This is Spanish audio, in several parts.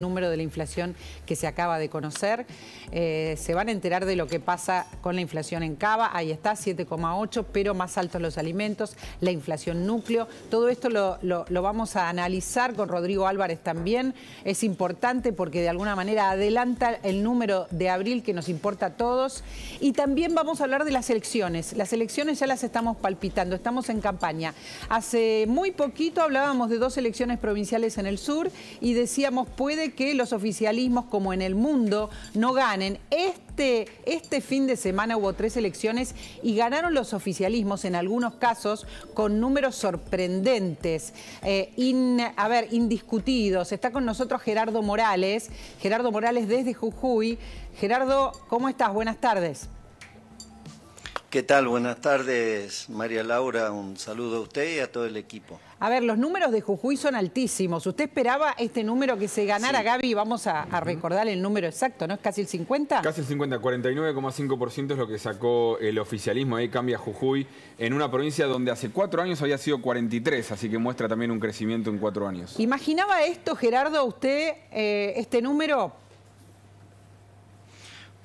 Número de la inflación que se acaba de conocer. Se van a enterar de lo que pasa con la inflación en CABA. Ahí está, 7,8, pero más altos los alimentos, la inflación núcleo. Todo esto lo vamos a analizar con Rodrigo Álvarez también. Es importante porque de alguna manera adelanta el número de abril que nos importa a todos. Y también vamos a hablar de las elecciones. Las elecciones ya las estamos palpitando, estamos en campaña. Hace muy poquito hablábamos de dos elecciones provinciales en el sur y decíamos, puede que los oficialismos, como en el mundo, no ganen. Este fin de semana hubo tres elecciones y ganaron los oficialismos, en algunos casos, con números sorprendentes, indiscutidos. Está con nosotros Gerardo Morales desde Jujuy. Gerardo, ¿cómo estás? Buenas tardes. ¿Qué tal? Buenas tardes, María Laura. Un saludo a usted y a todo el equipo. A ver, los números de Jujuy son altísimos. ¿Usted esperaba este número que se ganara, sí, Gaby? Vamos a recordar el número exacto, ¿no? ¿Es casi el 50? Casi el 50, 49,5% es lo que sacó el oficialismo. Ahí cambia Jujuy en una provincia donde hace 4 años había sido 43, así que muestra también un crecimiento en 4 años. ¿Imaginaba esto, Gerardo, usted, este número?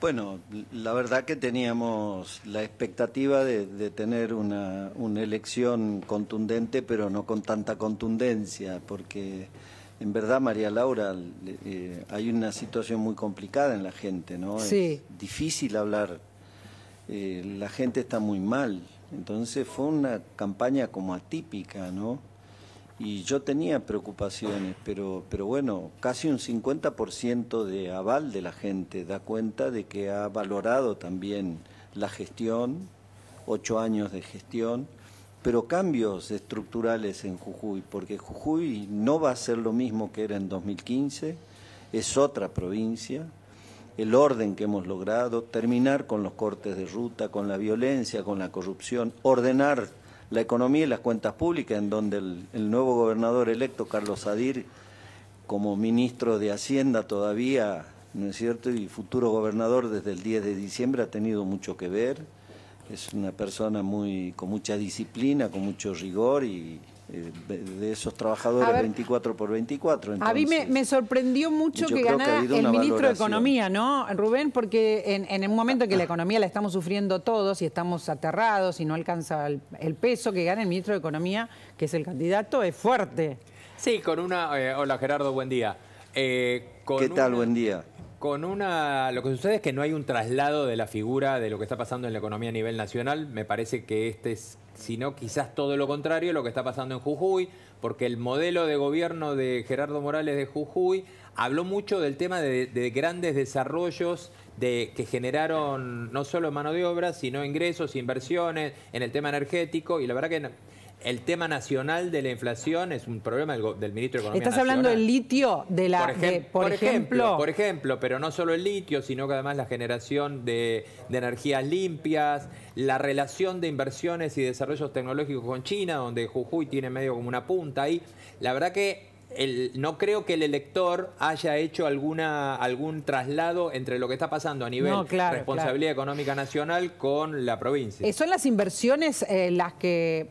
Bueno, la verdad que teníamos la expectativa de tener una elección contundente, pero no con tanta contundencia, porque en verdad, María Laura, hay una situación muy complicada en la gente, ¿no? Sí. Es difícil hablar, la gente está muy mal, entonces fue una campaña como atípica, ¿no? Y yo tenía preocupaciones, pero bueno, casi un 50% de aval de la gente da cuenta de que ha valorado también la gestión, 8 años de gestión, pero cambios estructurales en Jujuy, porque Jujuy no va a ser lo mismo que era en 2015, es otra provincia, el orden que hemos logrado, terminar con los cortes de ruta, con la violencia, con la corrupción, ordenar la economía y las cuentas públicas, en donde el nuevo gobernador electo, Carlos Sadir, como ministro de Hacienda todavía, ¿no es cierto?, y futuro gobernador desde el 10 de diciembre, ha tenido mucho que ver. Es una persona con mucha disciplina, con mucho rigor y de esos trabajadores, ver, 24/24. Entonces, a mí me sorprendió mucho que ganara el ministro de Economía, ¿no, Rubén? Porque en un momento que la economía la estamos sufriendo todos y estamos aterrados y no alcanza el peso, que gane el ministro de Economía, que es el candidato, es fuerte. Sí, con una... hola, Gerardo, buen día. ¿Qué tal? Buen día. Lo que sucede es que no hay un traslado de la figura de lo que está pasando en la economía a nivel nacional. Me parece que este es, sino quizás todo lo contrario, lo que está pasando en Jujuy, porque el modelo de gobierno de Gerardo Morales de Jujuy habló mucho del tema de grandes desarrollos que generaron no solo mano de obra, sino ingresos, inversiones en el tema energético, y la verdad que... el tema nacional de la inflación es un problema del ministro de Economía Nacional. ¿Estás hablando del litio? Por ejemplo, pero no solo el litio, sino que además la generación de energías limpias, la relación de inversiones y desarrollos tecnológicos con China, donde Jujuy tiene medio como una punta ahí. La verdad que no creo que el elector haya hecho algún traslado entre lo que está pasando a nivel responsabilidad económica nacional con la provincia. ¿Son las inversiones las que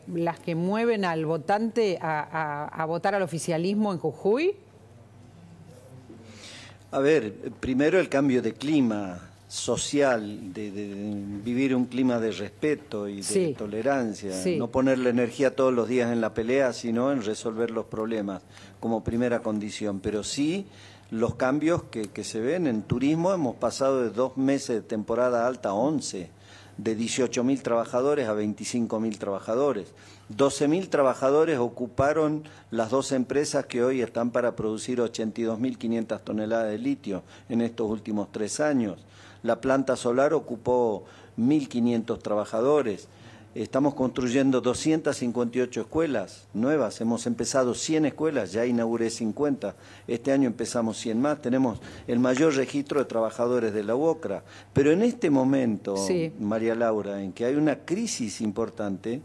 mueven al votante a votar al oficialismo en Jujuy? A ver, primero el cambio de clima social, de vivir un clima de respeto y de tolerancia, no ponerle energía todos los días en la pelea, sino en resolver los problemas como primera condición. Pero sí los cambios que se ven en turismo. Hemos pasado de 2 meses de temporada alta a 11, de 18.000 trabajadores a 25.000 trabajadores. 12.000 trabajadores ocuparon las 2 empresas que hoy están para producir 82.500 toneladas de litio en estos últimos 3 años. La planta solar ocupó 1.500 trabajadores. Estamos construyendo 258 escuelas nuevas. Hemos empezado 100 escuelas, ya inauguré 50. Este año empezamos 100 más. Tenemos el mayor registro de trabajadores de la UOCRA. Pero en este momento, María Laura, en que hay una crisis importante,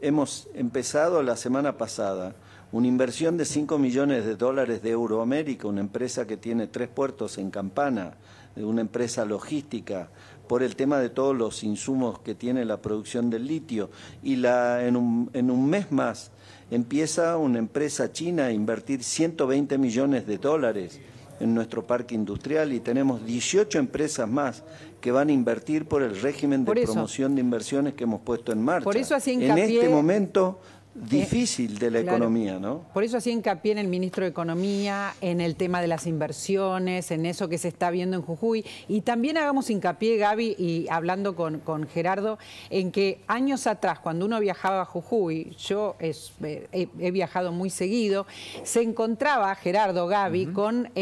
hemos empezado la semana pasada una inversión de $5 millones de Euroamérica, una empresa que tiene 3 puertos en Campana, una empresa logística, por el tema de todos los insumos que tiene la producción del litio. Y en un mes más empieza una empresa china a invertir 120 millones de dólares en nuestro parque industrial y tenemos 18 empresas más que van a invertir por el régimen de promoción de inversiones que hemos puesto en marcha. Por eso así hincapié, en este momento difícil de la economía, ¿no? Por eso hacía hincapié en el ministro de Economía, en el tema de las inversiones, en eso que se está viendo en Jujuy. Y también hagamos hincapié, Gaby, y hablando con Gerardo, en que años atrás, cuando uno viajaba a Jujuy, yo he viajado muy seguido, se encontraba, Gerardo, Gaby, con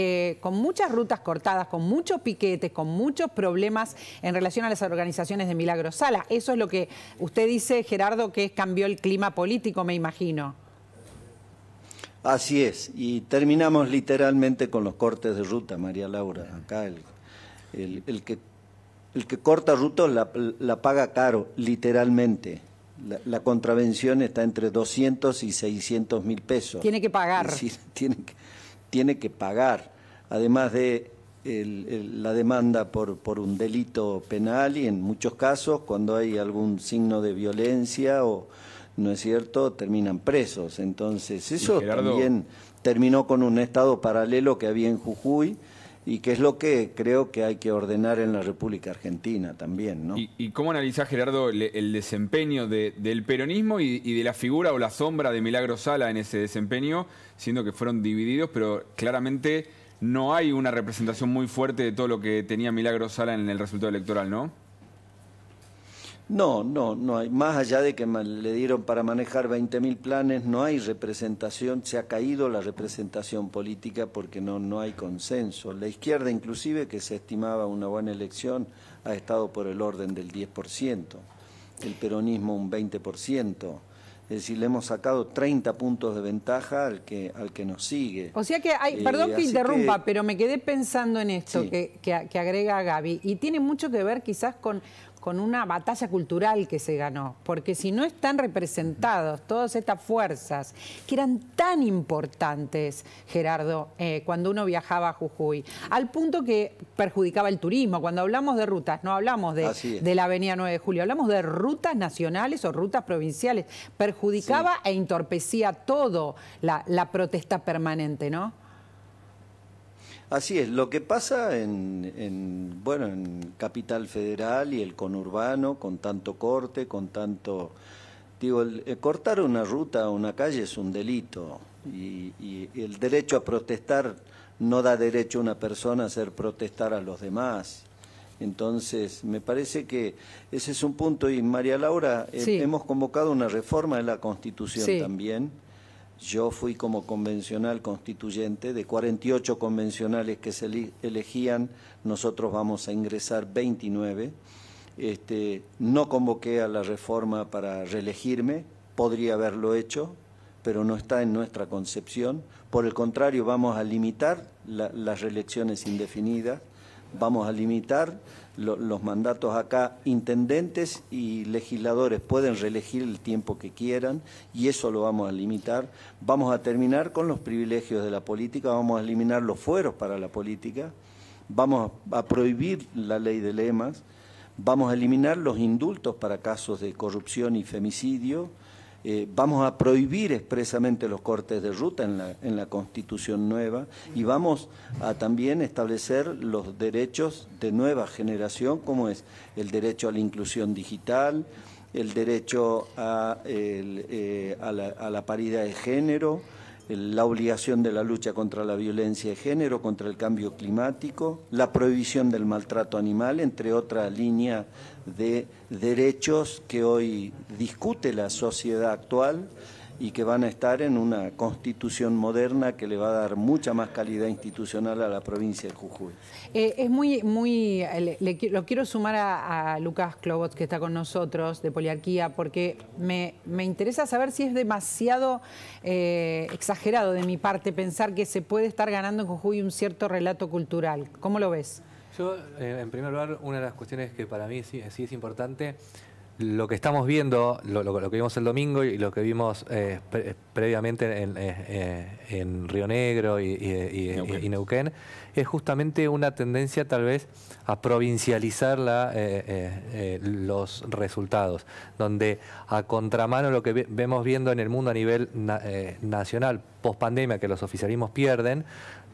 muchas rutas cortadas, con muchos piquetes, con muchos problemas en relación a las organizaciones de Milagro Sala. Eso es lo que usted dice, Gerardo, que cambió el clima político, me imagino. Así es, y terminamos literalmente con los cortes de ruta, María Laura. Acá el que corta rutas la paga caro, literalmente. La contravención está entre 200 y 600 mil pesos. Tiene que pagar. Es decir, tiene que pagar, además de la demanda por un delito penal y en muchos casos, cuando hay algún signo de violencia o... ¿no es cierto?, terminan presos. Entonces, eso, Gerardo, también terminó con un estado paralelo que había en Jujuy y que es lo que creo que hay que ordenar en la República Argentina también, ¿no? ¿Y cómo analizás, Gerardo, el desempeño del peronismo y de la figura o la sombra de Milagro Sala en ese desempeño, siendo que fueron divididos, pero claramente no hay una representación muy fuerte de todo lo que tenía Milagro Sala en el resultado electoral, ¿no? No hay, más allá de que le dieron para manejar 20.000 planes, no hay representación, se ha caído la representación política porque no hay consenso. La izquierda, inclusive, que se estimaba una buena elección, ha estado por el orden del 10%, el peronismo un 20%. Es decir, le hemos sacado 30 puntos de ventaja al que nos sigue. O sea que hay, perdón que interrumpa, pero me quedé pensando en esto, sí, que agrega Gaby, y tiene mucho que ver quizás con una batalla cultural que se ganó, porque si no están representados todas estas fuerzas que eran tan importantes, Gerardo, cuando uno viajaba a Jujuy, al punto que perjudicaba el turismo. Cuando hablamos de rutas, no hablamos de la avenida 9 de Julio, hablamos de rutas nacionales o rutas provinciales. Perjudicaba e entorpecía todo la protesta permanente, ¿no? Así es. Lo que pasa en Capital Federal y el conurbano, con tanto corte, con tanto... Digo, cortar una ruta o una calle es un delito y el derecho a protestar no da derecho a una persona a hacer protestar a los demás. Entonces, me parece que ese es un punto. Y María Laura, hemos convocado una reforma de la Constitución también. Yo fui como convencional constituyente, de 48 convencionales que se elegían, nosotros vamos a ingresar 29. No convoqué a la reforma para reelegirme, podría haberlo hecho, pero no está en nuestra concepción. Por el contrario, vamos a limitar las reelecciones indefinidas. Vamos a limitar los mandatos acá. Intendentes y legisladores pueden reelegir el tiempo que quieran y eso lo vamos a limitar. Vamos a terminar con los privilegios de la política, vamos a eliminar los fueros para la política, vamos a prohibir la ley de lemas, vamos a eliminar los indultos para casos de corrupción y femicidio, vamos a prohibir expresamente los cortes de ruta en la Constitución nueva y vamos a también establecer los derechos de nueva generación, como es el derecho a la inclusión digital, el derecho a la paridad de género, la obligación de la lucha contra la violencia de género, contra el cambio climático, la prohibición del maltrato animal, entre otra línea de derechos que hoy discute la sociedad actual y que van a estar en una Constitución moderna que le va a dar mucha más calidad institucional a la provincia de Jujuy. Es muy lo quiero sumar a Lucas Clobots, que está con nosotros, de Poliarquía, porque me interesa saber si es demasiado exagerado de mi parte pensar que se puede estar ganando en Jujuy un cierto relato cultural. ¿Cómo lo ves? Yo, en primer lugar, una de las cuestiones que para mí sí es importante Lo que estamos viendo, lo que vimos el domingo y lo que vimos previamente en Río Negro y Neuquén, es justamente una tendencia tal vez a provincializar los resultados, donde a contramano lo que vemos viendo en el mundo a nivel nacional, pospandemia, que los oficialismos pierden,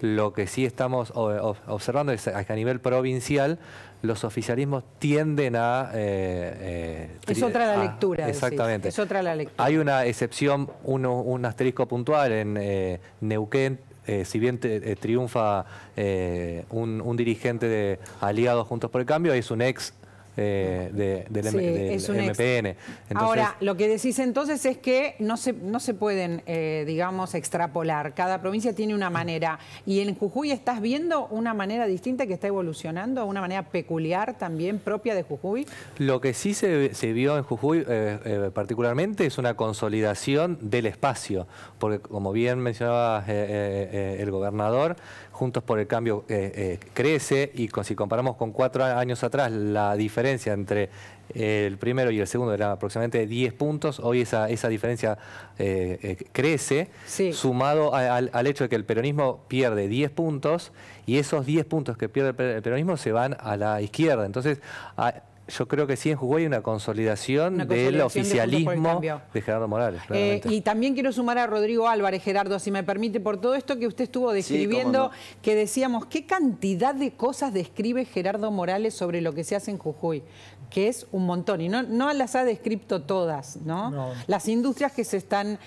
lo que sí estamos observando es que a nivel provincial los oficialismos tienden a... es otra la lectura. Exactamente. Es otra la lectura. Hay una excepción, un asterisco puntual en Neuquén. Si bien triunfa un dirigente de Aliados Juntos por el Cambio, es un ex del MPN. Entonces, ahora, lo que decís entonces es que no se pueden, digamos, extrapolar. Cada provincia tiene una manera. Y en Jujuy estás viendo una manera distinta que está evolucionando, una manera peculiar también propia de Jujuy. Lo que sí se vio en Jujuy particularmente es una consolidación del espacio. Porque como bien mencionaba el gobernador, Juntos por el Cambio crece y si comparamos con 4 años atrás la diferencia entre el primero y el segundo era aproximadamente 10 puntos, hoy esa diferencia crece, sí, sumado al hecho de que el peronismo pierde 10 puntos y esos 10 puntos que pierde el peronismo se van a la izquierda. Entonces, yo creo que sí en Jujuy hay una consolidación del oficialismo de Gerardo Morales. Y también quiero sumar a Rodrigo Álvarez, Gerardo, si me permite, por todo esto que usted estuvo describiendo, sí, no, que decíamos, ¿qué cantidad de cosas describe Gerardo Morales sobre lo que se hace en Jujuy? Que es un montón, y no las ha descrito todas, ¿no? No. Las industrias que se están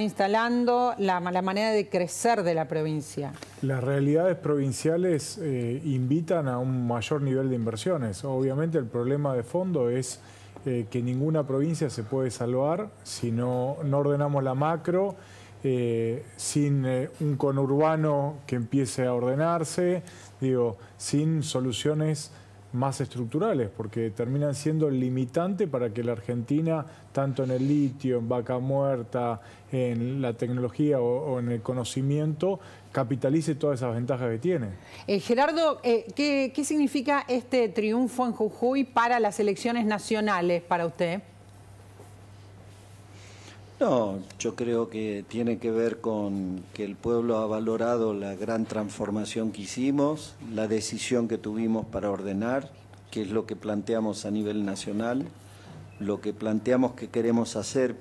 instalando, la manera de crecer de la provincia. Las realidades provinciales invitan a un mayor nivel de inversiones. Obviamente el problema de fondo es que ninguna provincia se puede salvar si no ordenamos la macro, sin un conurbano que empiece a ordenarse, digo, sin soluciones más estructurales, porque terminan siendo limitante para que la Argentina, tanto en el litio, en vaca muerta, en la tecnología o en el conocimiento, capitalice todas esas ventajas que tiene. Gerardo, ¿qué significa este triunfo en Jujuy para las elecciones nacionales para usted? No, yo creo que tiene que ver con que el pueblo ha valorado la gran transformación que hicimos, la decisión que tuvimos para ordenar, que es lo que planteamos a nivel nacional, lo que planteamos que queremos hacer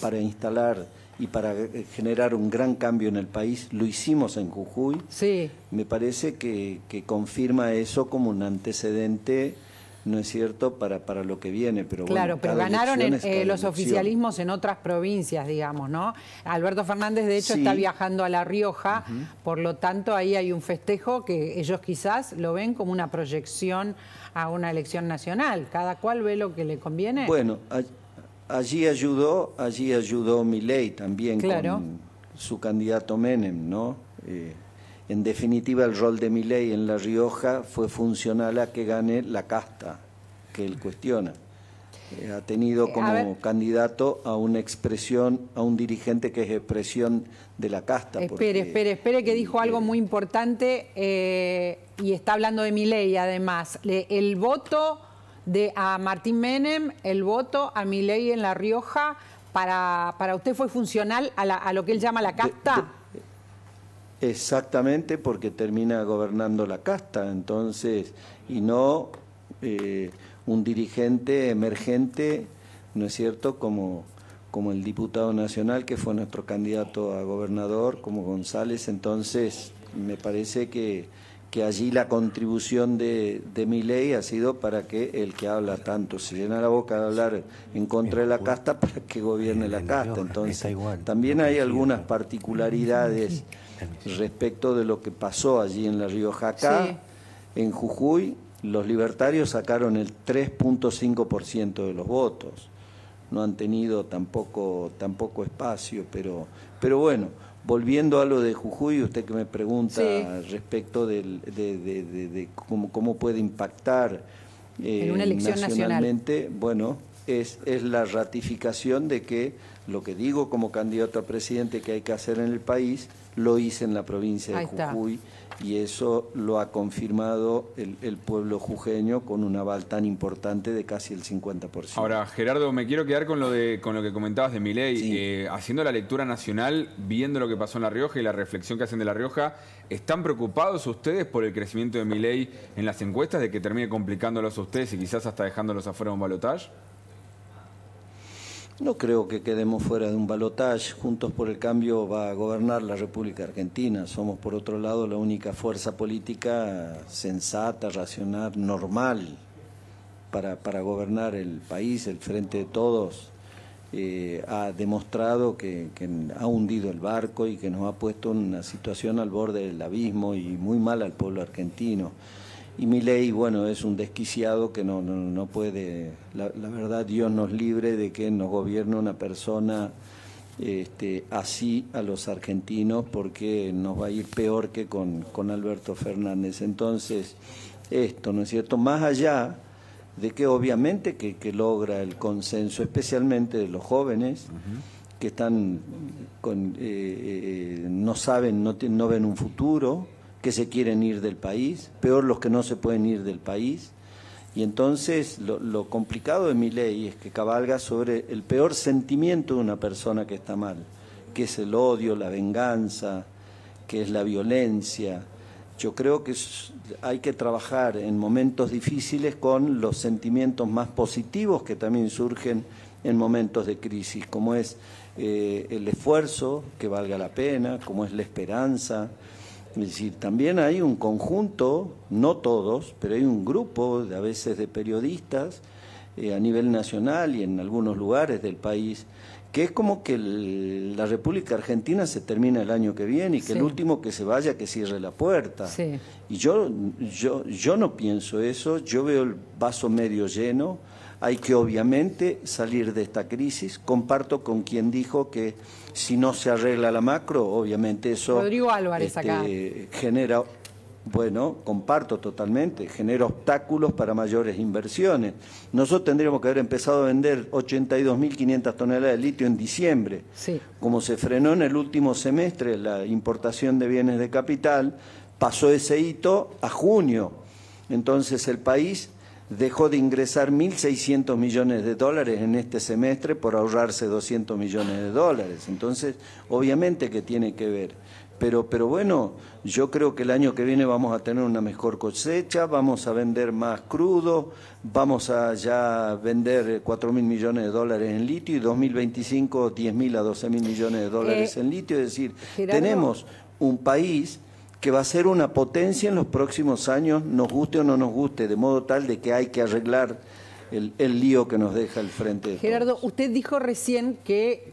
para instalar y para generar un gran cambio en el país, lo hicimos en Jujuy. Sí. Me parece que confirma eso como un antecedente, ¿no es cierto?, para lo que viene. Pero claro, bueno, pero ganaron los oficialismos en otras provincias, digamos, ¿no? Alberto Fernández, de hecho, sí, está viajando a La Rioja, por lo tanto, ahí hay un festejo que ellos quizás lo ven como una proyección a una elección nacional. Cada cual ve lo que le conviene. Bueno, allí ayudó Milei también, claro, con su candidato Menem, ¿no? En definitiva, el rol de Milei en La Rioja fue funcional a que gane la casta que él cuestiona. Ha tenido como candidato a una expresión, a un dirigente que es expresión de la casta. Espere, que dijo algo muy importante y está hablando de Milei además. El voto a Martín Menem, el voto a Milei en La Rioja, para usted fue funcional a lo que él llama la casta. Exactamente, porque termina gobernando la casta, entonces, y no un dirigente emergente, ¿no es cierto?, como el diputado nacional que fue nuestro candidato a gobernador, como González. Entonces, me parece que allí la contribución de Milei ha sido para que el que habla tanto se llena la boca de hablar en contra de la casta para que gobierne la casta. Entonces, también hay algunas particularidades respecto de lo que pasó allí en La Rioja. Acá, sí, en Jujuy, los libertarios sacaron el 3.5% de los votos. No han tenido tampoco espacio, pero bueno, volviendo a lo de Jujuy, usted que me pregunta, sí, respecto de cómo puede impactar en una elección nacionalmente, bueno, es la ratificación de que lo que digo como candidato a presidente que hay que hacer en el país lo hice en la provincia de Jujuy y eso lo ha confirmado el pueblo jujeño con un aval tan importante de casi el 50%. Ahora, Gerardo, me quiero quedar con lo que comentabas de Milei. Sí. Haciendo la lectura nacional, viendo lo que pasó en La Rioja y la reflexión que hacen de La Rioja, ¿están preocupados ustedes por el crecimiento de Milei en las encuestas, de que termine complicándolos a ustedes y quizás hasta dejándolos afuera de un balotaje? No creo que quedemos fuera de un balotaje. Juntos por el Cambio va a gobernar la República Argentina. Somos, por otro lado, la única fuerza política sensata, racional, normal para gobernar el país. El Frente de Todos ha demostrado que ha hundido el barco y que nos ha puesto en una situación al borde del abismo y muy mal al pueblo argentino. Y Milei, bueno, es un desquiciado que no puede, la verdad, Dios nos libre de que nos gobierne una persona así a los argentinos, porque nos va a ir peor que con Alberto Fernández. Entonces, esto, ¿no es cierto? Más allá de que obviamente que logra el consenso, especialmente de los jóvenes, que están no saben, no ven un futuro, que se quieren ir del país, peor los que no se pueden ir del país. Y entonces lo complicado de Milei es que cabalga sobre el peor sentimiento de una persona que está mal, que es el odio, la venganza, que es la violencia. Yo creo que hay que trabajar en momentos difíciles con los sentimientos más positivos que también surgen en momentos de crisis, como es el esfuerzo, que valga la pena, como es la esperanza. Es decir, también hay un conjunto, no todos, pero hay un grupo de, a veces, de periodistas a nivel nacional y en algunos lugares del país, que es como que la República Argentina se termina el año que viene y que el último que se vaya que cierre la puerta. Sí. Y yo no pienso eso, yo veo el vaso medio lleno. Hay que obviamente salir de esta crisis. Comparto con quien dijo que si no se arregla la macro, obviamente eso... Rodrigo Álvarez acá. Genera, bueno, comparto totalmente, genera obstáculos para mayores inversiones. Nosotros tendríamos que haber empezado a vender 82.500 toneladas de litio en diciembre. Sí. Como se frenó en el último semestre la importación de bienes de capital, pasó ese hito a junio. Entonces el país... dejó de ingresar 1.600 millones de dólares en este semestre por ahorrarse 200 millones de dólares. Entonces, obviamente que tiene que ver. Pero bueno, yo creo que el año que viene vamos a tener una mejor cosecha, vamos a vender más crudo, vamos a ya vender 4.000 millones de dólares en litio y 2025 10.000 a 12.000 millones de dólares en litio. Es decir, Gerardo, tenemos un país... que va a ser una potencia en los próximos años, nos guste o no nos guste, de modo tal de que hay que arreglar el lío que nos deja el Frente de Todos. Gerardo, usted dijo recién que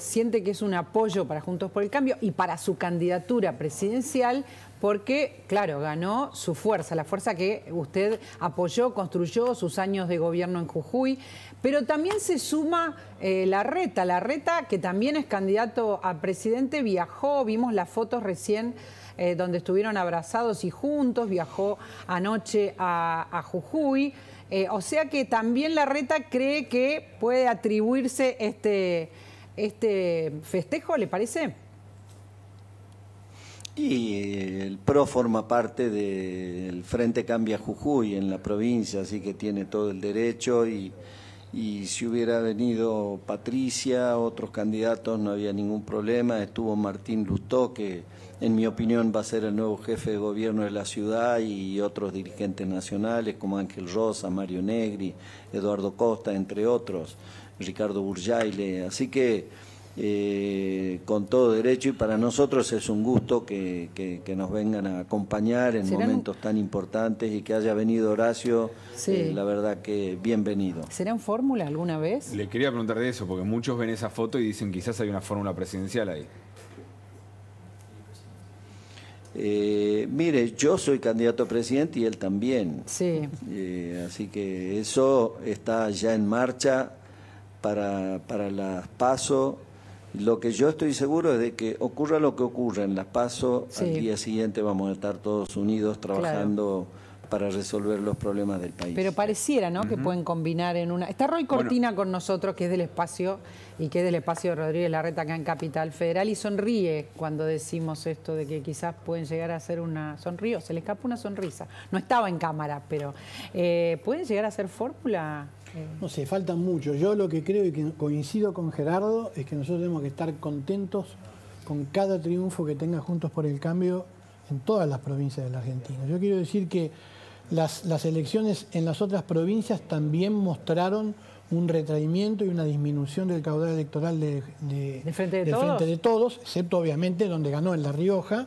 siente que es un apoyo para Juntos por el Cambio y para su candidatura presidencial, porque, claro, ganó su fuerza, la fuerza que usted apoyó, construyó sus años de gobierno en Jujuy, pero también se suma Larreta, que también es candidato a presidente, viajó, vimos las fotos recién, donde estuvieron abrazados y juntos, viajó anoche a Jujuy. O sea que también Larreta cree que puede atribuirse este festejo, ¿le parece? Y el PRO forma parte del Frente Cambia Jujuy en la provincia, así que tiene todo el derecho y si hubiera venido Patricia, otros candidatos, no había ningún problema. Estuvo Martín Lustó, que en mi opinión va a ser el nuevo jefe de gobierno de la ciudad, y otros dirigentes nacionales como Ángel Rosa, Mario Negri, Eduardo Costa, entre otros, Ricardo Burjaile. Así que con todo derecho, y para nosotros es un gusto que nos vengan a acompañar en momentos tan importantes, y que haya venido Horacio, la verdad que bienvenido. ¿Será en fórmula alguna vez? Le quería preguntar de eso, porque muchos ven esa foto y dicen quizás hay una fórmula presidencial ahí. Mire, yo soy candidato a presidente y él también. Sí. Así que eso está ya en marcha para las PASO. Lo que yo estoy seguro es de que ocurra lo que ocurra en las PASO, al día siguiente vamos a estar todos unidos trabajando para resolver los problemas del país. Pero pareciera, ¿no?, que pueden combinar en una... Está Roy Cortina con nosotros, que es del espacio, y que es del espacio de Rodríguez Larreta acá en Capital Federal, y sonríe cuando decimos esto de que quizás pueden llegar a hacer una... Sonrío, se le escapó una sonrisa. No estaba en cámara, pero... ¿pueden llegar a hacer fórmula? No sé, faltan mucho. Yo lo que creo y que coincido con Gerardo es que nosotros tenemos que estar contentos con cada triunfo que tenga Juntos por el Cambio en todas las provincias de la Argentina. Yo quiero decir que las elecciones en las otras provincias también mostraron un retraimiento y una disminución del caudal electoral del Frente de Todos, excepto obviamente donde ganó en La Rioja.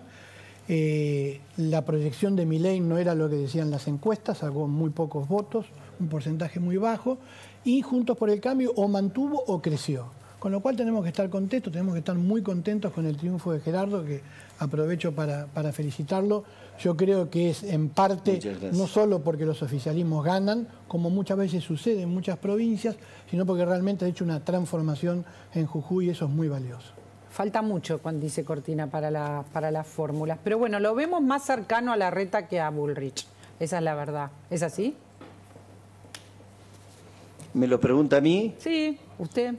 La proyección de Milei no era lo que decían las encuestas, sacó muy pocos votos, un porcentaje muy bajo, y Juntos por el Cambio o mantuvo o creció. Con lo cual tenemos que estar contentos, tenemos que estar muy contentos con el triunfo de Gerardo, que aprovecho para felicitarlo. Yo creo que es en parte, no solo porque los oficialismos ganan, como muchas veces sucede en muchas provincias, sino porque realmente ha hecho una transformación en Jujuy y eso es muy valioso. Falta mucho, cuando dice Cortina, para las fórmulas. Pero bueno, lo vemos más cercano a Larreta que a Bullrich. Esa es la verdad. ¿Es así? ¿Me lo pregunta a mí? Sí, usted.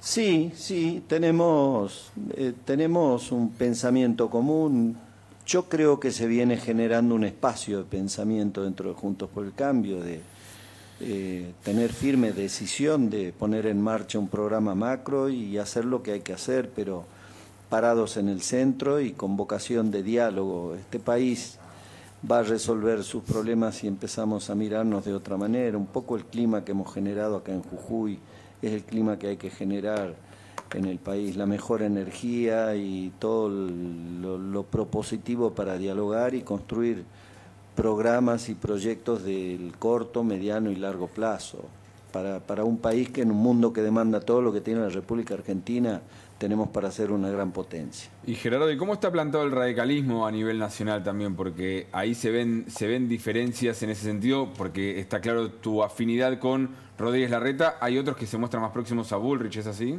Sí, sí, tenemos un pensamiento común. Yo creo que se viene generando un espacio de pensamiento dentro de Juntos por el Cambio, de tener firme decisión de poner en marcha un programa macro y hacer lo que hay que hacer, pero parados en el centro y con vocación de diálogo. Este país va a resolver sus problemas si empezamos a mirarnos de otra manera. Un poco el clima que hemos generado acá en Jujuy es el clima que hay que generar en el país, la mejor energía y todo lo propositivo para dialogar y construir programas y proyectos del corto, mediano y largo plazo. Para un país que en un mundo que demanda todo lo que tiene la República Argentina, tenemos para ser una gran potencia. Y Gerardo, ¿y cómo está plantado el radicalismo a nivel nacional también? Porque ahí se ven diferencias en ese sentido, porque está claro tu afinidad con Rodríguez Larreta, hay otros que se muestran más próximos a Bullrich, ¿es así?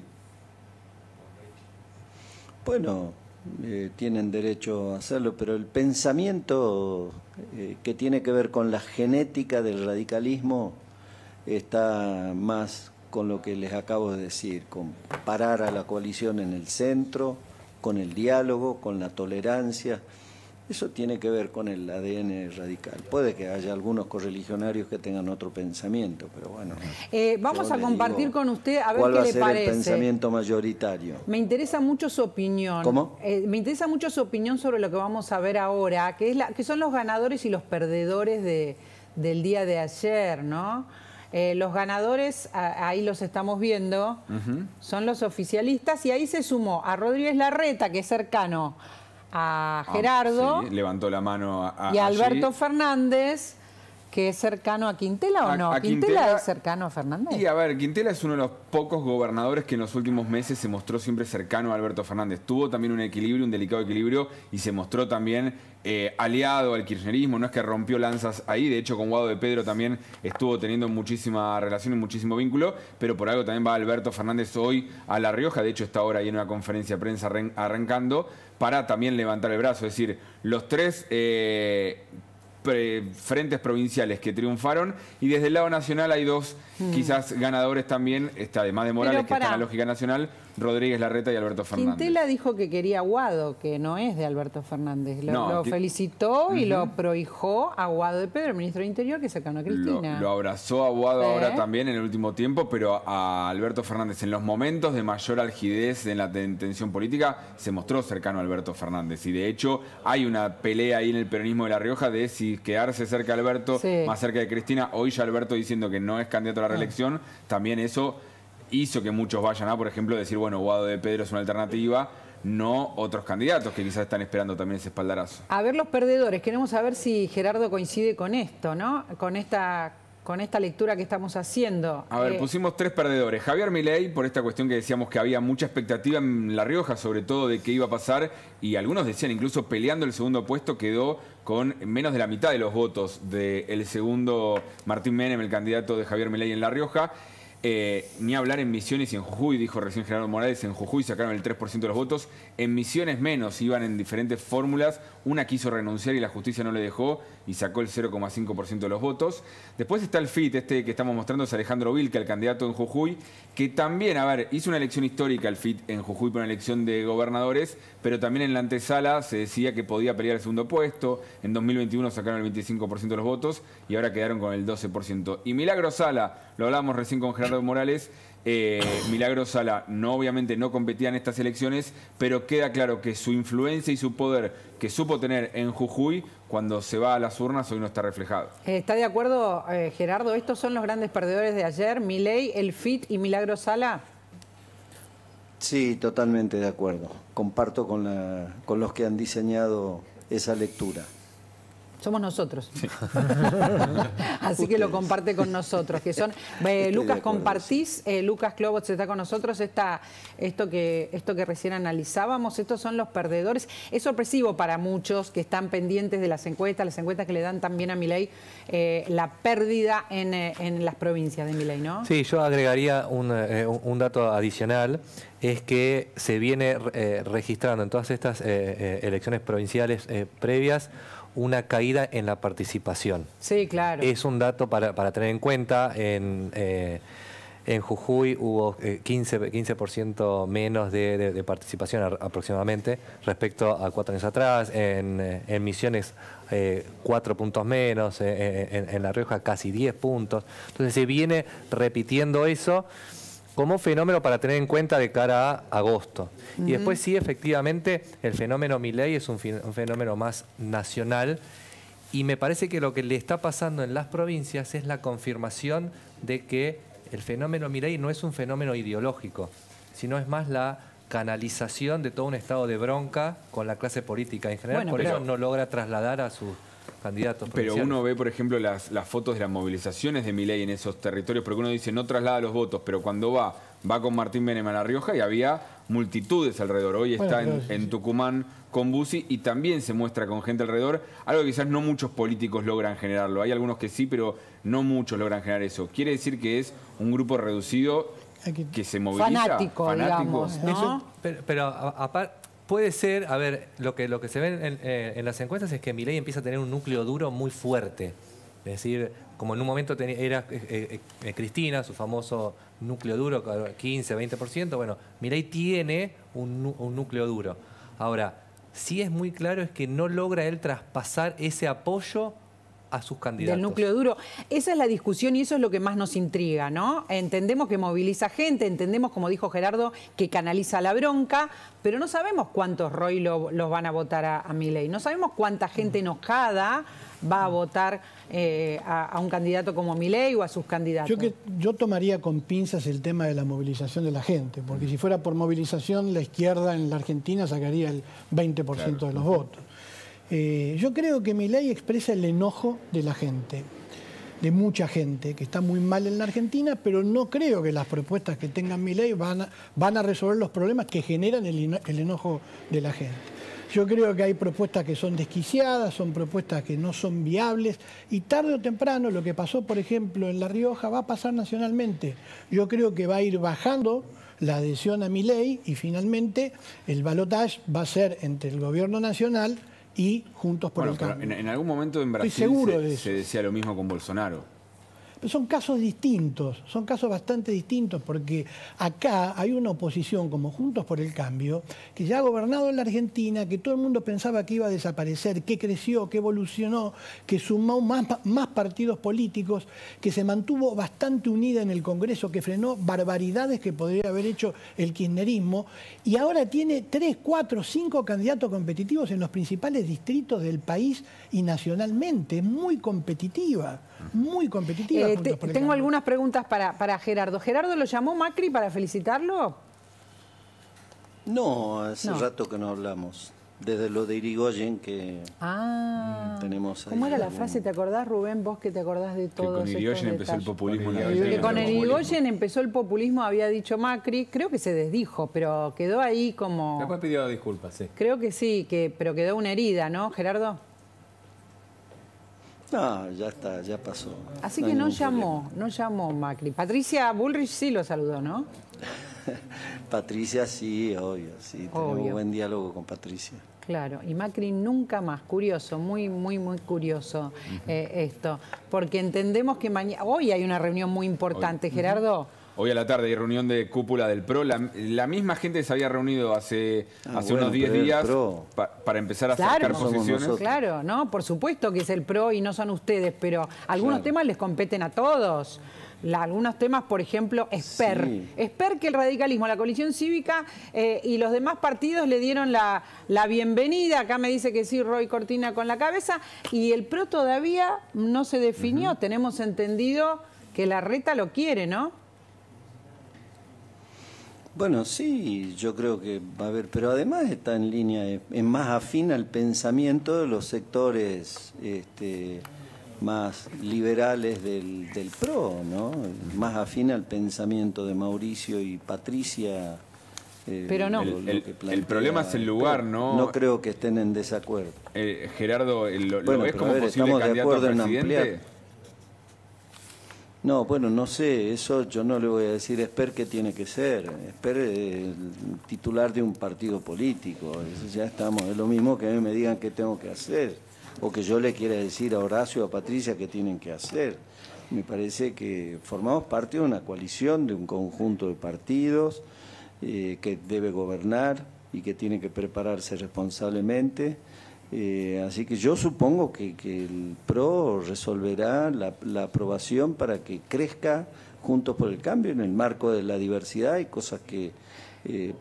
Bueno, tienen derecho a hacerlo, pero el pensamiento que tiene que ver con la genética del radicalismo está más... con lo que les acabo de decir, con parar a la coalición en el centro, con el diálogo, con la tolerancia. Eso tiene que ver con el ADN radical. Puede que haya algunos correligionarios que tengan otro pensamiento, pero bueno. Vamos a compartir con usted a ver qué le parece. ¿Cuál va a ser el pensamiento mayoritario? Me interesa mucho su opinión. ¿Cómo? Me interesa mucho su opinión sobre lo que vamos a ver ahora, que son los ganadores y los perdedores del día de ayer, ¿no? Los ganadores, ahí los estamos viendo, son los oficialistas y ahí se sumó a Rodríguez Larreta, que es cercano a Gerardo. Sí, levantó la mano y a Alberto Fernández, que es cercano a Quintela, ¿o no? Quintela es cercano a Fernández. Y a ver, Quintela es uno de los pocos gobernadores que en los últimos meses se mostró siempre cercano a Alberto Fernández. Tuvo también un equilibrio, un delicado equilibrio, y se mostró también aliado al kirchnerismo. No es que rompió lanzas ahí, de hecho con Wado de Pedro también estuvo teniendo muchísima relación y muchísimo vínculo, pero por algo también va Alberto Fernández hoy a La Rioja, de hecho está ahora ahí en una conferencia de prensa arrancando, para también levantar el brazo. Es decir, los tres... frentes provinciales que triunfaron y desde el lado nacional hay dos quizás ganadores también, además de Morales, que está en la lógica nacional, Rodríguez Larreta y Alberto Fernández. Quintela dijo que quería a Wado, que no es de Alberto Fernández. Lo felicitó y lo prohijó a Wado de Pedro, el ministro de Interior, que sacó a Cristina. Lo abrazó a Wado ahora también en el último tiempo, pero a Alberto Fernández en los momentos de mayor algidez en la tensión política se mostró cercano a Alberto Fernández. Y de hecho hay una pelea ahí en el peronismo de La Rioja de si quedarse cerca de Alberto, más cerca de Cristina. Hoy ya Alberto diciendo que no es candidato a la reelección, también eso... hizo que muchos vayan a, por ejemplo, decir, bueno, Wado de Pedro es una alternativa, no otros candidatos que quizás están esperando también ese espaldarazo. A ver los perdedores, queremos saber si Gerardo coincide con esto, ¿no? Con esta lectura que estamos haciendo. A ver, pusimos tres perdedores. Javier Milei, por esta cuestión que decíamos que había mucha expectativa en La Rioja, sobre todo de qué iba a pasar, y algunos decían, incluso peleando el segundo puesto, quedó con menos de la mitad de los votos del segundo Martín Menem, el candidato de Javier Milei en La Rioja. Ni hablar en Misiones y en Jujuy, dijo recién Gerardo Morales, en Jujuy sacaron el 3% de los votos, en Misiones menos, iban en diferentes fórmulas, una quiso renunciar y la justicia no le dejó y sacó el 0,5% de los votos. Después está el FIT, este que estamos mostrando es Alejandro Vilca, el candidato en Jujuy, que también, a ver, hizo una elección histórica el FIT en Jujuy por una elección de gobernadores, pero también en la antesala se decía que podía pelear el segundo puesto, en 2021 sacaron el 25% de los votos y ahora quedaron con el 12%. Y Milagro Sala, lo hablábamos recién con Gerardo Morales, Milagro Sala obviamente no competía en estas elecciones, pero queda claro que su influencia y su poder que supo tener en Jujuy cuando se va a las urnas hoy no está reflejado. ¿Está de acuerdo, Gerardo? ¿Estos son los grandes perdedores de ayer? ¿Milei, el FIT y Milagro Sala? Sí, totalmente de acuerdo. Comparto con los que han diseñado esa lectura. Somos nosotros. Sí. Así ustedes. Que lo comparte con nosotros, que son... Lucas, compartís, Lucas Clobots está con nosotros, esto que recién analizábamos, estos son los perdedores. Es sorpresivo para muchos que están pendientes de las encuestas que le dan también a Milei, la pérdida en las provincias de Milei, ¿no? Sí, yo agregaría un dato adicional, es que se viene registrando en todas estas elecciones provinciales previas una caída en la participación. Sí, claro. Es un dato para tener en cuenta. En Jujuy hubo 15% menos de participación aproximadamente respecto a 4 años atrás. En Misiones 4 puntos menos. En La Rioja casi 10 puntos. Entonces se viene repitiendo eso como fenómeno para tener en cuenta de cara a agosto. Y después sí, efectivamente, el fenómeno Milei es un fenómeno más nacional y me parece que lo que le está pasando en las provincias es la confirmación de que el fenómeno Milei no es un fenómeno ideológico, sino es más la canalización de todo un estado de bronca con la clase política en general. Bueno, por eso no logra trasladar a sus candidatos. Pero uno ve, por ejemplo, las fotos de las movilizaciones de Milei en esos territorios, porque uno dice no traslada los votos, pero cuando va con Martín Menem a La Rioja y había multitudes alrededor. Hoy está en Tucumán con Bussi y también se muestra con gente alrededor, algo que quizás no muchos políticos logran generarlo. Hay algunos que sí, pero no muchos logran generar eso. Quiere decir que es un grupo reducido que se moviliza. Fanático, digamos, ¿no? Eso, pero aparte... Puede ser, a ver, lo que se ve en las encuestas es que Milei empieza a tener un núcleo duro muy fuerte. Es decir, como en un momento era Cristina, su famoso núcleo duro, 15, 20%, bueno, Milei tiene un núcleo duro. Ahora, sí es muy claro es que no logra él traspasar ese apoyo a sus candidatos. Del núcleo duro. Esa es la discusión y eso es lo que más nos intriga, ¿no? Entendemos que moviliza gente, entendemos, como dijo Gerardo, que canaliza la bronca, pero no sabemos cuántos Roy los van a votar a Milei. No sabemos cuánta gente enojada va a votar a un candidato como Milei o a sus candidatos. Yo tomaría con pinzas el tema de la movilización de la gente, porque si fuera por movilización, la izquierda en la Argentina sacaría el 20% de los votos. Yo creo que Milei expresa el enojo de la gente, de mucha gente, que está muy mal en la Argentina, pero no creo que las propuestas que tenga Milei van a resolver los problemas que generan el enojo de la gente. Yo creo que hay propuestas que son desquiciadas, son propuestas que no son viables y tarde o temprano lo que pasó, por ejemplo, en La Rioja va a pasar nacionalmente. Yo creo que va a ir bajando la adhesión a Milei y finalmente el balotaje va a ser entre el gobierno nacional y Juntos por el Cambio. En algún momento en Brasil se decía lo mismo con Bolsonaro. Pero son casos distintos, son casos bastante distintos, porque acá hay una oposición como Juntos por el Cambio, que ya ha gobernado en la Argentina, que todo el mundo pensaba que iba a desaparecer, que creció, que evolucionó, que sumó más partidos políticos, que se mantuvo bastante unida en el Congreso, que frenó barbaridades que podría haber hecho el kirchnerismo, y ahora tiene 3, 4, 5 candidatos competitivos en los principales distritos del país y nacionalmente. Es muy competitiva, muy competitiva. Tengo algunas preguntas para Gerardo. ¿Gerardo lo llamó Macri para felicitarlo? No, hace rato que no hablamos. Desde lo de Yrigoyen que tenemos ahí. ¿Cómo era la frase? ¿Te acordás, Rubén? Vos que te acordás de todo. Con Yrigoyen empezó el populismo. Que con Yrigoyen empezó el populismo, había dicho Macri. Creo que se desdijo, pero quedó ahí como... Después pidió disculpas, sí. Creo que sí, pero quedó una herida, ¿no, Gerardo? No, ya está, ya pasó. Así que no llamó, no llamó Macri. Patricia Bullrich sí lo saludó, ¿no? Patricia sí, obvio, sí. Tenemos un buen diálogo con Patricia. Claro, y Macri nunca más. Curioso, muy curioso esto. Porque entendemos que mañana, hoy hay una reunión muy importante, Gerardo. Hoy a la tarde hay reunión de cúpula del PRO. La misma gente se había reunido hace unos 10 días para empezar a sacar posiciones. Claro, no, por supuesto que es el PRO y no son ustedes, pero algunos temas les competen a todos. Algunos temas, por ejemplo, Esper. Sí. Esper que el radicalismo, la coalición cívica y los demás partidos le dieron la bienvenida. Acá me dice que sí, Roy Cortina con la cabeza. Y el PRO todavía no se definió. Tenemos entendido que Larreta lo quiere, ¿no? Bueno, sí, yo creo que va a haber, pero además está en línea, es más afín al pensamiento de los sectores más liberales del PRO, ¿no? Más afín al pensamiento de Mauricio y Patricia. Pero no. El problema es el lugar, ¿no? No creo que estén en desacuerdo. Gerardo, ¿lo ves como posible candidato a presidente? No, bueno, no sé, eso yo no le voy a decir a Esper qué tiene que ser. Esper es titular de un partido político, eso ya estamos, es lo mismo que a mí me digan qué tengo que hacer, o que yo le quiera decir a Horacio o a Patricia qué tienen que hacer. Me parece que formamos parte de una coalición, de un conjunto de partidos que debe gobernar y que tiene que prepararse responsablemente. Así que yo supongo que el PRO resolverá la aprobación para que crezca Juntos por el Cambio en el marco de la diversidad. Hay cosas que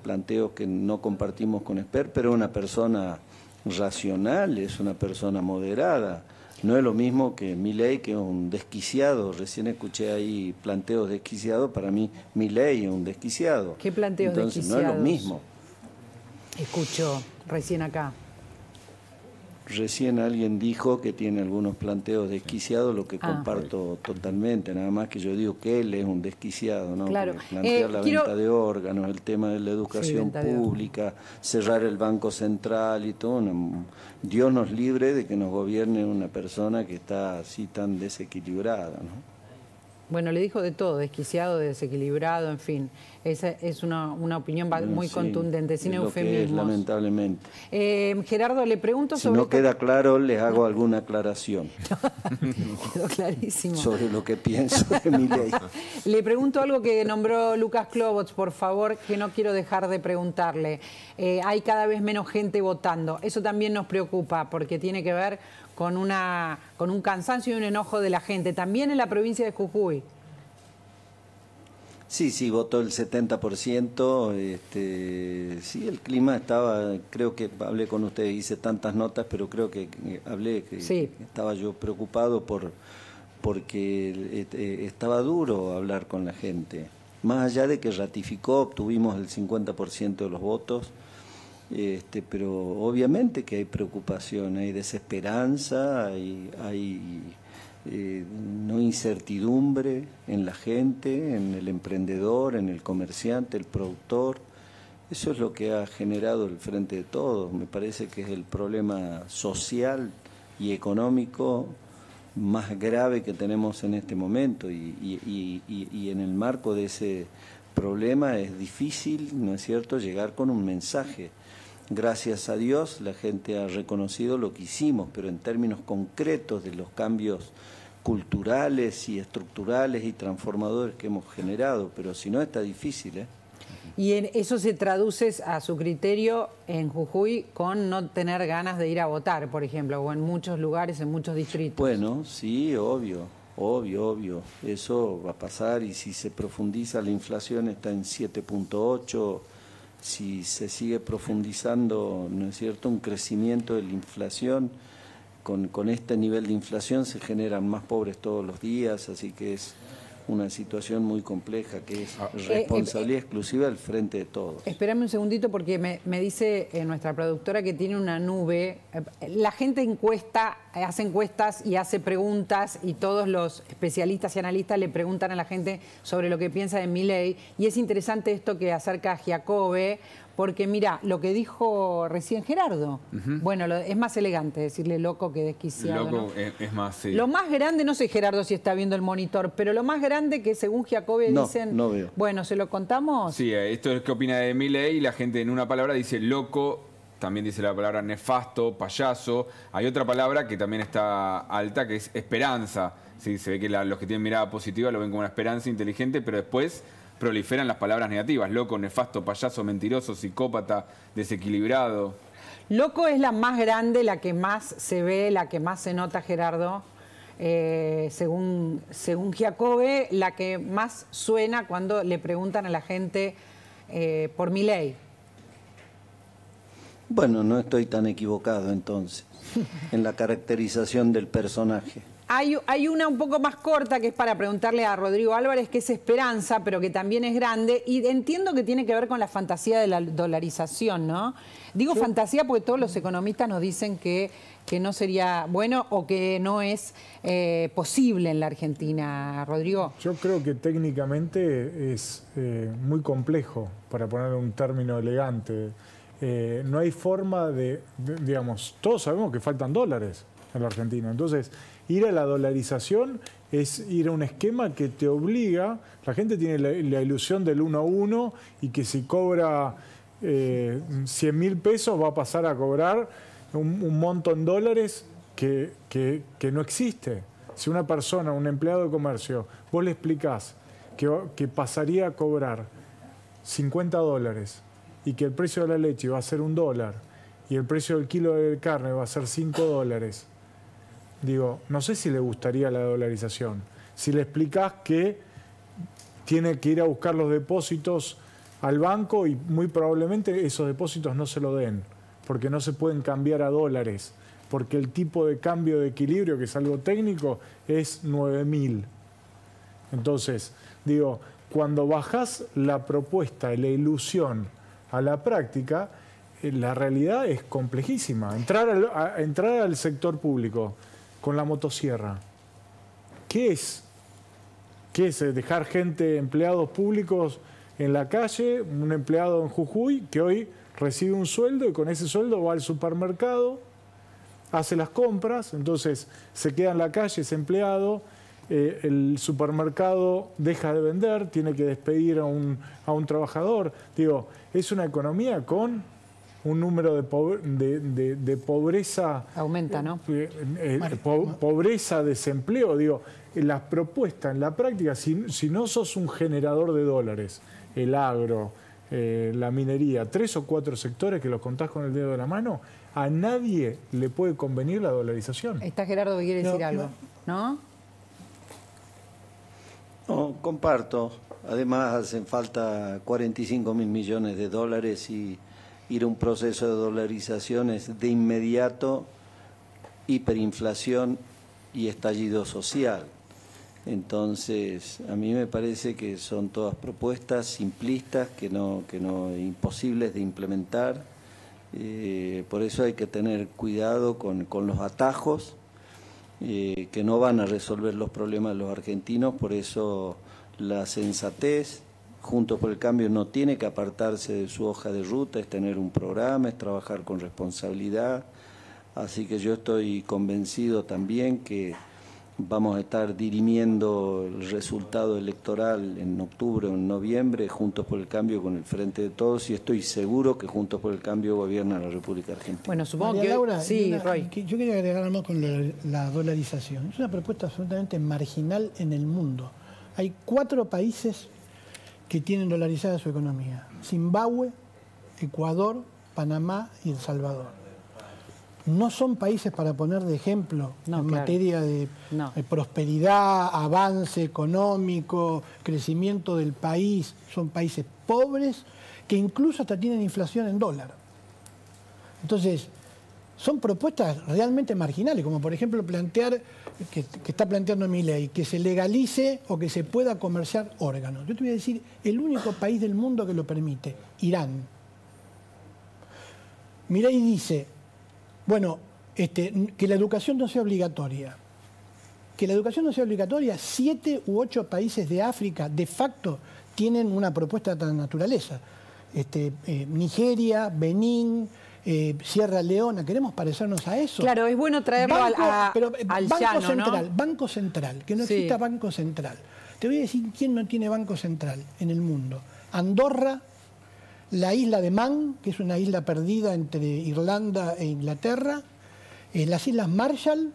planteo que no compartimos con Esper, pero es una persona racional, es una persona moderada. No es lo mismo que Milei, que es un desquiciado. Recién escuché ahí planteos desquiciados. Para mí Milei es un desquiciado. ¿Qué planteos desquiciados? Entonces no es lo mismo. Escucho recién acá. Recién alguien dijo que tiene algunos planteos desquiciados, lo que comparto totalmente, nada más que yo digo que él es un desquiciado, ¿no? Claro. Plantear la venta de órganos, el tema de la educación pública, cerrar el Banco Central y todo. Dios nos libre de que nos gobierne una persona que está así tan desequilibrada, ¿no? Bueno, le dijo de todo, desquiciado, desequilibrado, en fin. Esa es una opinión muy contundente, sin eufemismos. Es, lamentablemente. Gerardo, le pregunto sobre... Si no queda claro, les hago alguna aclaración. Quedó clarísimo. Sobre lo que pienso de Milei. Le pregunto algo que nombró Lucas Clobots, por favor, que no quiero dejar de preguntarle. Hay cada vez menos gente votando. Eso también nos preocupa, porque tiene que ver con un cansancio y un enojo de la gente, también en la provincia de Jujuy. Sí, sí, votó el 70%, sí, el clima estaba, creo que hablé con ustedes, hice tantas notas, pero creo que hablé, que estaba yo preocupado porque estaba duro hablar con la gente. Más allá de que ratificó, obtuvimos el 50% de los votos, pero obviamente que hay preocupación, hay desesperanza, hay no incertidumbre en la gente, en el emprendedor, en el comerciante, el productor. Eso es lo que ha generado el Frente de Todos. Me parece que es el problema social y económico más grave que tenemos en este momento y en el marco de ese problema es difícil, ¿no es cierto?, llegar con un mensaje. Gracias a Dios la gente ha reconocido lo que hicimos, pero en términos concretos de los cambios culturales y estructurales y transformadores que hemos generado, pero si no está difícil, ¿eh? Y en eso se traduce a su criterio en Jujuy con no tener ganas de ir a votar, por ejemplo, o en muchos lugares, en muchos distritos. Bueno, sí, obvio. Eso va a pasar y si se profundiza la inflación está en 7.8%, si se sigue profundizando, ¿no es cierto?, un crecimiento de la inflación, con este nivel de inflación se generan más pobres todos los días, así que es una situación muy compleja que es responsabilidad exclusiva del Frente de Todos. Espérame un segundito porque me dice nuestra productora que tiene una nube. La gente encuesta, hace encuestas y hace preguntas y todos los especialistas y analistas le preguntan a la gente sobre lo que piensa de Milei y es interesante esto que acerca a Giacobbe Porque mirá, lo que dijo recién Gerardo, bueno, es más elegante decirle loco que desquiciado. Loco, ¿no? Es más, sí. Lo más grande, no sé Gerardo si está viendo el monitor, pero lo más grande que según Giacobbe no, dicen... No veo. Bueno, ¿se lo contamos? Sí, esto es lo que opina de Milei y la gente en una palabra dice loco, también dice la palabra nefasto, payaso. Hay otra palabra que también está alta que es esperanza. Sí, se ve que los que tienen mirada positiva lo ven como una esperanza inteligente, pero después... proliferan las palabras negativas. Loco, nefasto, payaso, mentiroso, psicópata, desequilibrado. Loco es la más grande, la que más se ve, la que más se nota, Gerardo. Según Giacobbe, la que más suena cuando le preguntan a la gente por Milei. Bueno, no estoy tan equivocado entonces en la caracterización del personaje. Hay una un poco más corta que es para preguntarle a Rodrigo Álvarez, que es esperanza, pero que también es grande. Y entiendo que tiene que ver con la fantasía de la dolarización, ¿no? Digo sí. Fantasía porque todos los economistas nos dicen que no sería bueno o que no es posible en la Argentina, Rodrigo. Yo creo que técnicamente es muy complejo, para poner un término elegante. No hay forma de, digamos, todos sabemos que faltan dólares en la Argentina. Entonces... ir a la dolarización es ir a un esquema que te obliga, la gente tiene la ilusión del 1-1 y que si cobra 100.000 pesos va a pasar a cobrar un monto en dólares que no existe. Si una persona, un empleado de comercio, vos le explicás que pasaría a cobrar 50 dólares y que el precio de la leche va a ser $1 y el precio del kilo de carne va a ser $5... Digo, no sé si le gustaría la dolarización. Si le explicás que tiene que ir a buscar los depósitos al banco y muy probablemente esos depósitos no se lo den, porque no se pueden cambiar a dólares, porque el tipo de cambio de equilibrio, que es algo técnico, es 9.000. Entonces, digo, cuando bajás la propuesta y la ilusión a la práctica, la realidad es complejísima. Entrar al sector público... con la motosierra. ¿Qué es? ¿Qué es dejar gente, empleados públicos en la calle? Un empleado en Jujuy que hoy recibe un sueldo y con ese sueldo va al supermercado, hace las compras, entonces se queda en la calle ese empleado, el supermercado deja de vender, tiene que despedir a un trabajador. Digo, es una economía con... un número de pobreza... aumenta, ¿no? Pobreza, desempleo. Digo, las propuestas en la práctica, si no sos un generador de dólares, el agro, la minería, 3 o 4 sectores que los contás con el dedo de la mano, a nadie le puede convenir la dolarización. Está Gerardo que quiere decir algo, ¿no? No, comparto. Además, hacen falta 45.000 millones de dólares y... ir a un proceso de dolarización es de inmediato hiperinflación y estallido social. Entonces, a mí me parece que son todas propuestas simplistas, que no imposibles de implementar. Por eso hay que tener cuidado con los atajos, que no van a resolver los problemas de los argentinos. Por eso la sensatez... Juntos por el Cambio no tiene que apartarse de su hoja de ruta, es tener un programa, es trabajar con responsabilidad. Así que yo estoy convencido también que vamos a estar dirimiendo el resultado electoral en octubre o en noviembre, Juntos por el Cambio con el Frente de Todos, y estoy seguro que Juntos por el Cambio gobierna la República Argentina. Bueno, supongo María que... Laura, sí, Roy. Yo quería agregar algo con la dolarización. Es una propuesta absolutamente marginal en el mundo. Hay 4 países... que tienen dolarizada su economía: Zimbabue, Ecuador, Panamá y El Salvador. No son países para poner de ejemplo en materia de prosperidad, avance económico, crecimiento del país. Son países pobres que incluso hasta tienen inflación en dólar. Entonces, son propuestas realmente marginales, como por ejemplo plantear, que está planteando Milei, que se legalice o que se pueda comerciar órganos. Yo te voy a decir, el único país del mundo que lo permite, Irán. Milei dice, bueno, que la educación no sea obligatoria. Que la educación no sea obligatoria, 7 u 8 países de África de facto tienen una propuesta de tal naturaleza. Nigeria, Benín, Sierra Leona. Queremos parecernos a eso. Claro, es bueno traerlo al Banco Central, ¿no? Banco Central, que no exista Banco Central. Te voy a decir quién no tiene Banco Central en el mundo. Andorra, la isla de Man, que es una isla perdida entre Irlanda e Inglaterra, las Islas Marshall,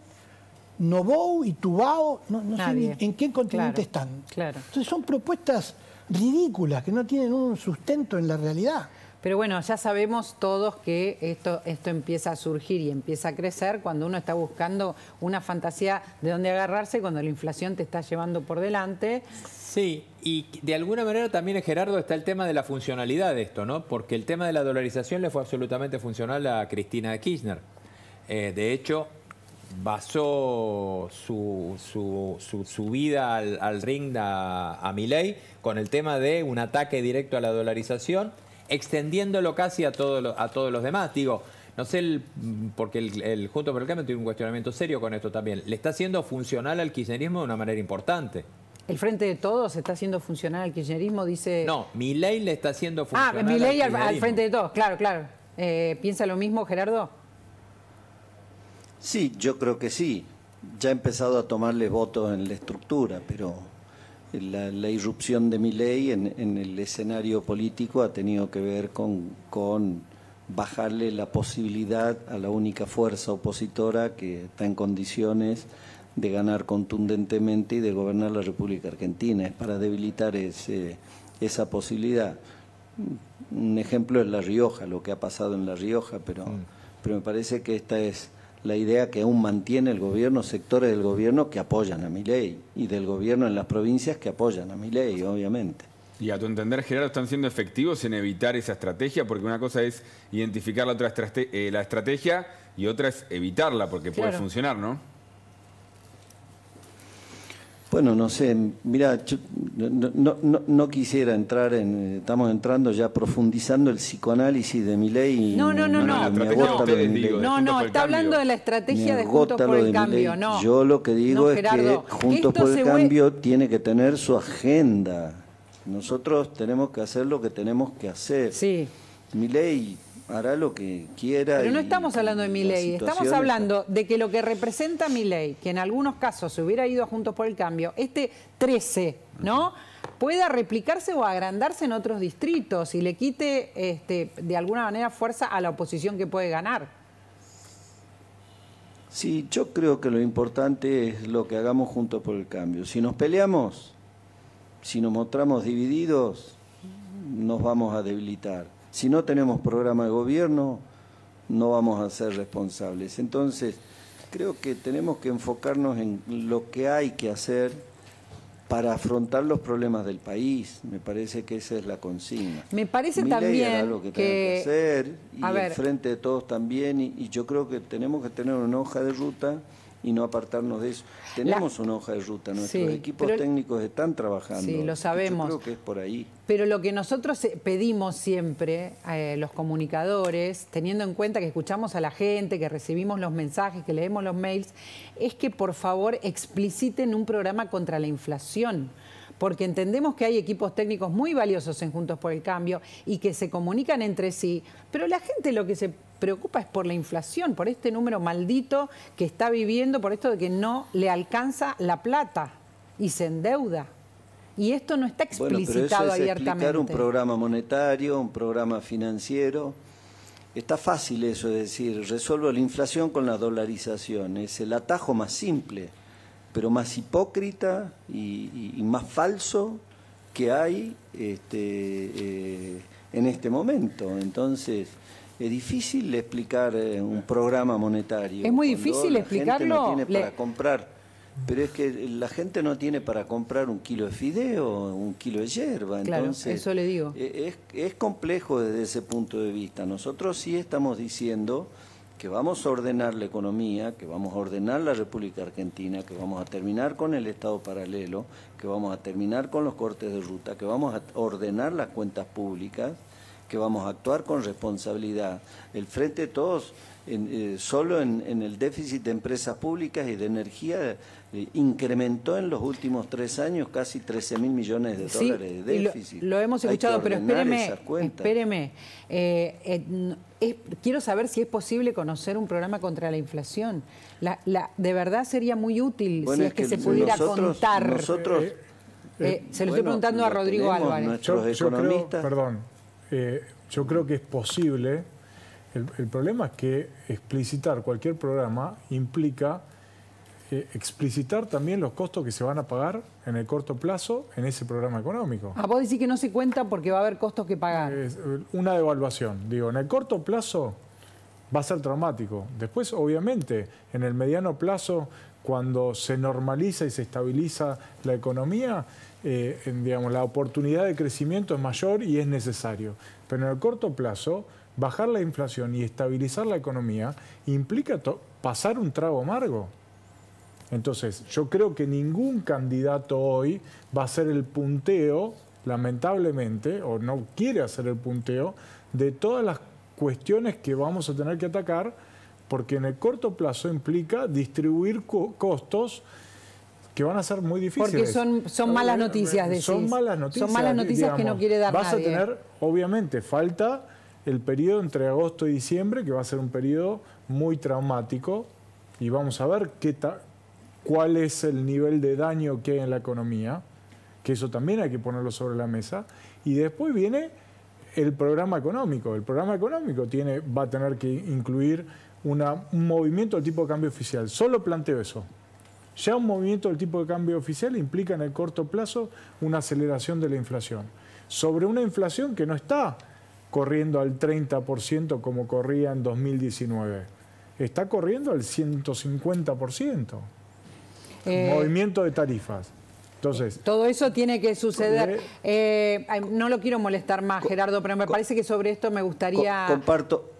Noboa y Tubao, no sé ni en qué continente están. Claro. Entonces son propuestas ridículas que no tienen un sustento en la realidad. Pero bueno, ya sabemos todos que esto empieza a surgir y empieza a crecer cuando uno está buscando una fantasía de dónde agarrarse, cuando la inflación te está llevando por delante. Sí, y de alguna manera también, Gerardo, está el tema de la funcionalidad de esto, ¿no? Porque el tema de la dolarización le fue absolutamente funcional a Cristina Kirchner. De hecho, basó su vida al ring a Milei con el tema de un ataque directo a la dolarización, extendiéndolo casi a todos los demás. Digo, no sé, porque el Juntos por el Cambio tiene un cuestionamiento serio con esto también. Le está siendo funcional al kirchnerismo de una manera importante. ¿El Frente de Todos está haciendo funcional al kirchnerismo? Dice... No, Milei le está haciendo funcional al kirchnerismo. Ah, Milei al Frente de Todos, claro, claro. ¿Piensa lo mismo, Gerardo? Sí, yo creo que sí. Ya ha empezado a tomarle votos en la estructura, pero la irrupción de Milei en el escenario político ha tenido que ver con bajarle la posibilidad a la única fuerza opositora que está en condiciones de ganar contundentemente y de gobernar la República Argentina. Es para debilitar esa posibilidad. Un ejemplo es La Rioja, lo que ha pasado en La Rioja, pero me parece que esta es la idea que aún mantiene el gobierno, sectores del gobierno que apoyan a Milei y del gobierno en las provincias que apoyan a Milei, obviamente. Y a tu entender, Gerardo, ¿están siendo efectivos en evitar esa estrategia? Porque una cosa es identificar la estrategia y otra es evitarla, porque puede funcionar, ¿no? Bueno, no sé, mira, yo no quisiera entrar en... Estamos entrando ya profundizando el psicoanálisis de Milei. No, está hablando de la estrategia de Juntos por el Cambio. No, yo lo que digo es que Juntos por el Cambio tiene que tener su agenda. Nosotros tenemos que hacer lo que tenemos que hacer. Sí. Milei hará lo que quiera. Pero no estamos hablando de Milei, estamos hablando de que lo que representa Milei, que en algunos casos se hubiera ido a Juntos por el Cambio, este 13, ¿no?, pueda replicarse o agrandarse en otros distritos y le quite de alguna manera fuerza a la oposición que puede ganar. Sí, yo creo que lo importante es lo que hagamos Juntos por el Cambio. Si nos peleamos, si nos mostramos divididos, nos vamos a debilitar. Si no tenemos programa de gobierno, no vamos a ser responsables. Entonces, creo que tenemos que enfocarnos en lo que hay que hacer para afrontar los problemas del país. Me parece que esa es la consigna. Me parece también era lo que tenemos que hacer, y el Frente de Todos también, y yo creo que tenemos que tener una hoja de ruta y no apartarnos de eso. Tenemos una hoja de ruta, nuestros equipos técnicos están trabajando. Sí, lo sabemos. Yo creo que es por ahí. Pero lo que nosotros pedimos siempre, los comunicadores, teniendo en cuenta que escuchamos a la gente, que recibimos los mensajes, que leemos los mails, es que por favor expliciten un programa contra la inflación. Porque entendemos que hay equipos técnicos muy valiosos en Juntos por el Cambio y que se comunican entre sí, pero la gente lo que se preocupa es por la inflación, por este número maldito que está viviendo, por esto de que no le alcanza la plata y se endeuda. Y esto no está explicitado abiertamente. Bueno, pero eso es explicar un programa monetario, un programa financiero. Está fácil eso, es decir, resuelvo la inflación con la dolarización. Es el atajo más simple, pero más hipócrita y más falso que hay en este momento. Entonces, es difícil explicar un programa monetario. Es muy difícil explicarlo. La gente no tiene para comprar. Pero es que la gente no tiene para comprar un kilo de fideo, un kilo de yerba. Claro, entonces, eso le digo. Es complejo desde ese punto de vista. Nosotros sí estamos diciendo que vamos a ordenar la economía, que vamos a ordenar la República Argentina, que vamos a terminar con el Estado paralelo, que vamos a terminar con los cortes de ruta, que vamos a ordenar las cuentas públicas, que vamos a actuar con responsabilidad. El Frente de Todos solo en el déficit de empresas públicas y de energía incrementó en los últimos 3 años casi 13.000 millones de dólares de déficit. Lo hemos escuchado, pero espéreme. Quiero saber si es posible conocer un programa contra la inflación. De verdad sería muy útil, bueno, si es que se pudiera contar. Se lo estoy preguntando a Rodrigo Álvarez. Nuestros economistas... yo creo que es posible. El problema es que explicitar cualquier programa implica explicitar también los costos que se van a pagar en el corto plazo en ese programa económico. Ah, vos decís que no se cuenta porque va a haber costos que pagar. Una devaluación. Digo, en el corto plazo va a ser traumático. Después, obviamente, en el mediano plazo, cuando se normaliza y se estabiliza la economía, digamos, la oportunidad de crecimiento es mayor y es necesario. Pero en el corto plazo, bajar la inflación y estabilizar la economía implica pasar un trago amargo. Entonces, yo creo que ningún candidato hoy va a hacer el punteo, lamentablemente, o no quiere hacer el punteo, de todas las cuestiones que vamos a tener que atacar, porque en el corto plazo implica distribuir costos que van a ser muy difíciles. Porque son malas noticias, decís. Son malas noticias, digamos, que no quiere dar nadie. Vas a tener, obviamente, falta... el periodo entre agosto y diciembre, que va a ser un periodo muy traumático, y vamos a ver cuál es el nivel de daño que hay en la economía, que eso también hay que ponerlo sobre la mesa. Y después viene el programa económico. El programa económico va a tener que incluir un movimiento del tipo de cambio oficial. Solo planteo eso. Ya un movimiento del tipo de cambio oficial implica en el corto plazo una aceleración de la inflación. Sobre una inflación que no está corriendo al 30% como corría en 2019. Está corriendo al 150%. Movimiento de tarifas. Entonces, todo eso tiene que suceder. No lo quiero molestar más, Gerardo, pero me parece que sobre esto me gustaría... Comparto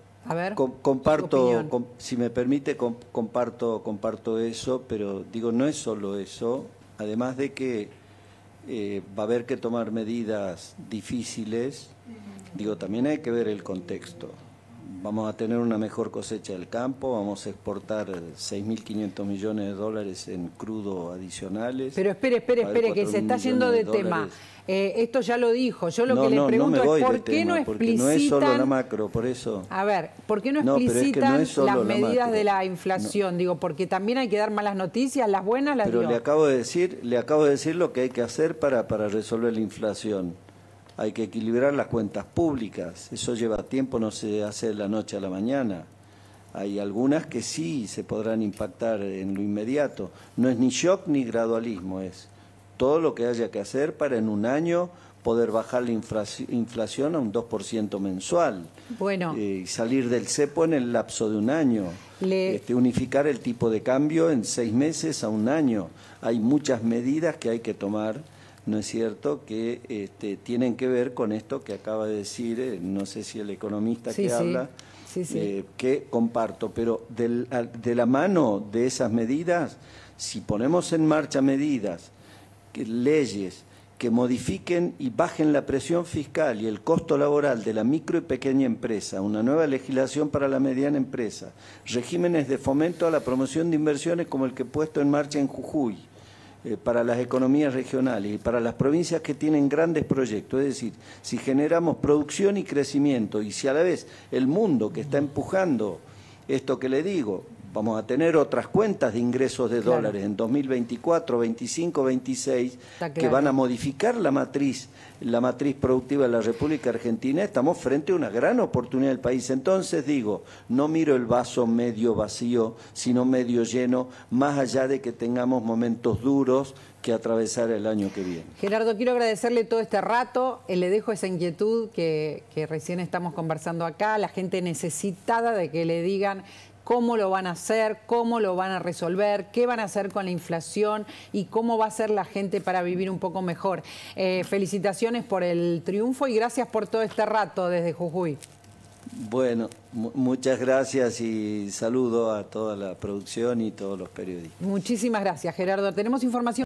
eso, pero digo, no es solo eso. Además de que va a haber que tomar medidas difíciles... Digo, también hay que ver el contexto. Vamos a tener una mejor cosecha del campo, vamos a exportar 6.500 millones de dólares en crudo adicionales. Pero espere, que se está yendo de tema. Esto ya lo dijo. Yo lo que le pregunto es por qué no explicitan... No es solo la macro, por eso... A ver, ¿por qué no explicitan las medidas de la inflación? Digo, porque también hay que dar malas noticias, las buenas las dio. Pero le acabo de decir lo que hay que hacer para resolver la inflación. Hay que equilibrar las cuentas públicas, eso lleva tiempo, no se hace de la noche a la mañana. Hay algunas que sí se podrán impactar en lo inmediato. No es ni shock ni gradualismo, es todo lo que haya que hacer para en un año poder bajar la inflación a un 2% mensual. Bueno. Salir del cepo en el lapso de un año. Unificar el tipo de cambio en 6 meses a un año. Hay muchas medidas que hay que tomar. ¿No es cierto? Que tienen que ver con esto que acaba de decir, no sé si el economista que comparto, pero de la mano de esas medidas, si ponemos en marcha medidas, leyes que modifiquen y bajen la presión fiscal y el costo laboral de la micro y pequeña empresa, una nueva legislación para la mediana empresa, regímenes de fomento a la promoción de inversiones como el que he puesto en marcha en Jujuy, para las economías regionales y para las provincias que tienen grandes proyectos. Es decir, si generamos producción y crecimiento y si a la vez el mundo que está empujando esto que le digo, vamos a tener otras cuentas de ingresos de dólares en 2024, 25, 26, que van a modificar la matriz productiva de la República Argentina, estamos frente a una gran oportunidad del país. Entonces digo, no miro el vaso medio vacío, sino medio lleno, más allá de que tengamos momentos duros que atravesar el año que viene. Gerardo, quiero agradecerle todo este rato, le dejo esa inquietud que recién estamos conversando acá, la gente necesitada de que le digan cómo lo van a hacer, cómo lo van a resolver, qué van a hacer con la inflación y cómo va a ser la gente para vivir un poco mejor. Felicitaciones por el triunfo y gracias por todo este rato desde Jujuy. Bueno, muchas gracias y saludo a toda la producción y todos los periodistas. Muchísimas gracias, Gerardo. Tenemos información.